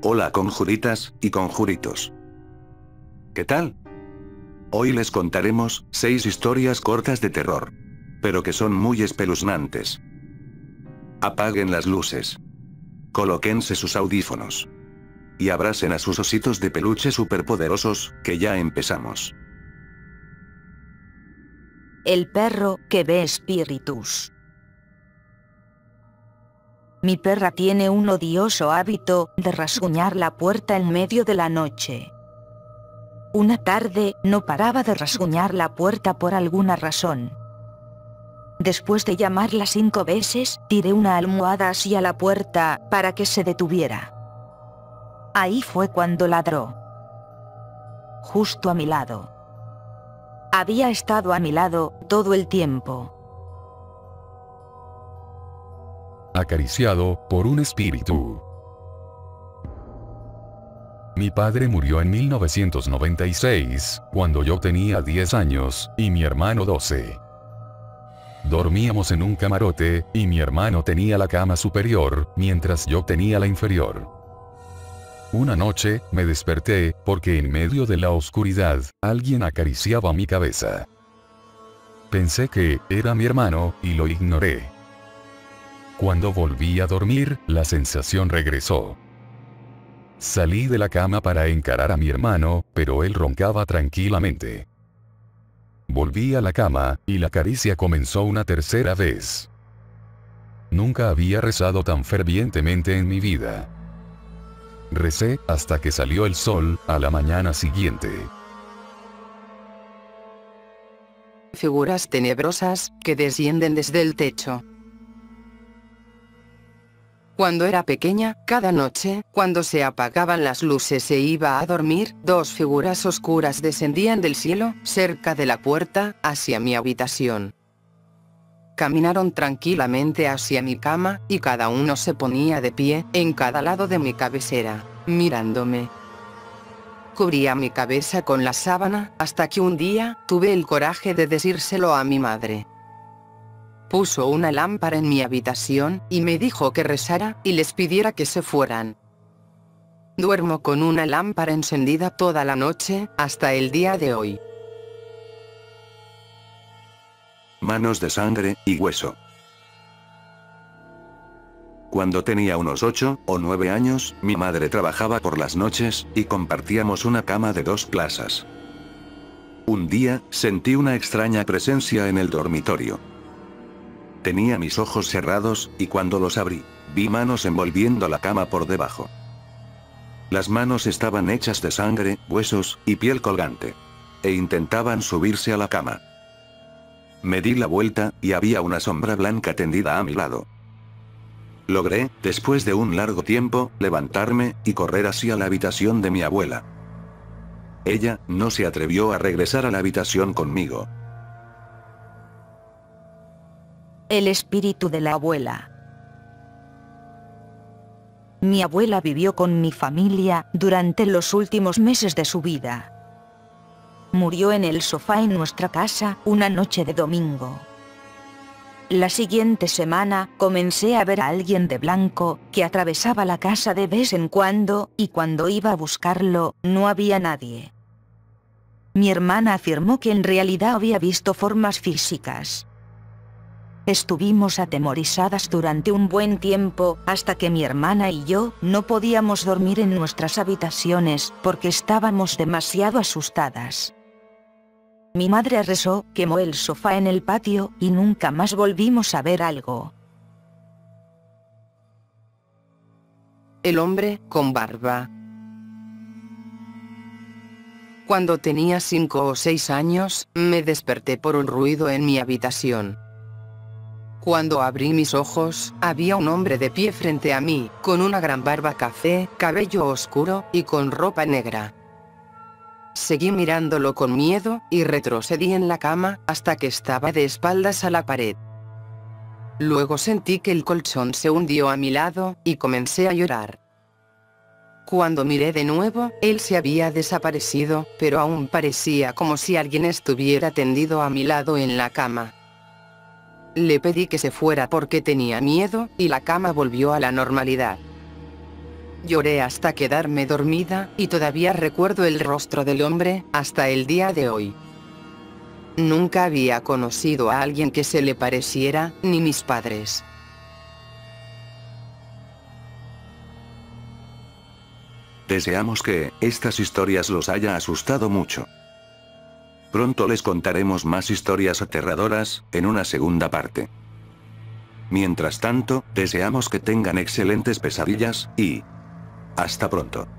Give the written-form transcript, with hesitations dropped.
Hola conjuritas, y conjuritos. ¿Qué tal? Hoy les contaremos 6 historias cortas de terror. Pero que son muy espeluznantes. Apaguen las luces. Colóquense sus audífonos. Y abracen a sus ositos de peluche superpoderosos, que ya empezamos. El perro que ve espíritus. Mi perra tiene un odioso hábito de rasguñar la puerta en medio de la noche. Una tarde, no paraba de rasguñar la puerta por alguna razón. Después de llamarla 5 veces, tiré una almohada hacia la puerta, para que se detuviera. Ahí fue cuando ladró. Justo a mi lado. Había estado a mi lado, todo el tiempo. Acariciado por un espíritu. Mi padre murió en 1996, cuando yo tenía 10 años, y mi hermano 12. Dormíamos en un camarote, y mi hermano tenía la cama superior, mientras yo tenía la inferior. Una noche, me desperté, porque en medio de la oscuridad, alguien acariciaba mi cabeza. Pensé que era mi hermano, y lo ignoré. Cuando volví a dormir, la sensación regresó. Salí de la cama para encarar a mi hermano, pero él roncaba tranquilamente. Volví a la cama, y la caricia comenzó una tercera vez. Nunca había rezado tan fervientemente en mi vida. Recé, hasta que salió el sol, a la mañana siguiente. Figuras tenebrosas, que descienden desde el techo. Cuando era pequeña, cada noche, cuando se apagaban las luces e iba a dormir, 2 figuras oscuras descendían del cielo, cerca de la puerta, hacia mi habitación. Caminaron tranquilamente hacia mi cama, y cada uno se ponía de pie, en cada lado de mi cabecera, mirándome. Cubría mi cabeza con la sábana, hasta que un día, tuve el coraje de decírselo a mi madre. Puso una lámpara en mi habitación, y me dijo que rezara, y les pidiera que se fueran. Duermo con una lámpara encendida toda la noche, hasta el día de hoy. Manos de sangre y hueso. Cuando tenía unos 8 o 9 años, mi madre trabajaba por las noches, y compartíamos una cama de 2 plazas. Un día, sentí una extraña presencia en el dormitorio. Tenía mis ojos cerrados, y cuando los abrí, vi manos envolviendo la cama por debajo. Las manos estaban hechas de sangre, huesos, y piel colgante. E intentaban subirse a la cama. Me di la vuelta, y había una sombra blanca tendida a mi lado. Logré, después de un largo tiempo, levantarme, y correr hacia la habitación de mi abuela. Ella, no se atrevió a regresar a la habitación conmigo. El espíritu de la abuela. Mi abuela vivió con mi familia durante los últimos meses de su vida. Murió en el sofá en nuestra casa una noche de domingo. La siguiente semana comencé a ver a alguien de blanco que atravesaba la casa de vez en cuando, y cuando iba a buscarlo, no había nadie. Mi hermana afirmó que en realidad había visto formas físicas. Estuvimos atemorizadas durante un buen tiempo, hasta que mi hermana y yo no podíamos dormir en nuestras habitaciones, porque estábamos demasiado asustadas. Mi madre rezó, quemó el sofá en el patio, y nunca más volvimos a ver algo. El hombre con barba. Cuando tenía 5 o 6 años, me desperté por un ruido en mi habitación. Cuando abrí mis ojos, había un hombre de pie frente a mí, con una gran barba café, cabello oscuro, y con ropa negra. Seguí mirándolo con miedo, y retrocedí en la cama, hasta que estaba de espaldas a la pared. Luego sentí que el colchón se hundió a mi lado, y comencé a llorar. Cuando miré de nuevo, él se había desaparecido, pero aún parecía como si alguien estuviera tendido a mi lado en la cama. Le pedí que se fuera porque tenía miedo, y la cama volvió a la normalidad. Lloré hasta quedarme dormida, y todavía recuerdo el rostro del hombre, hasta el día de hoy. Nunca había conocido a alguien que se le pareciera, ni mis padres. Deseamos que, estas historias los haya asustado mucho. Pronto les contaremos más historias aterradoras, en una segunda parte. Mientras tanto, deseamos que tengan excelentes pesadillas, y... hasta pronto.